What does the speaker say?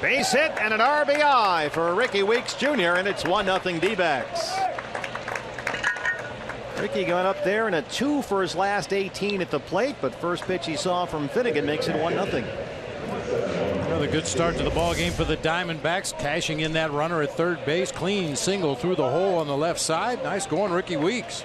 Base hit and an RBI for Rickie Weeks Jr., and it's 1-0 D-backs. Rickie got up there in a 2 for his last 18 at the plate, but first pitch he saw from Finnegan makes it 1-0. Another good start to the ball game for the Diamondbacks, cashing in that runner at third base. Clean single through the hole on the left side. Nice going, Rickie Weeks.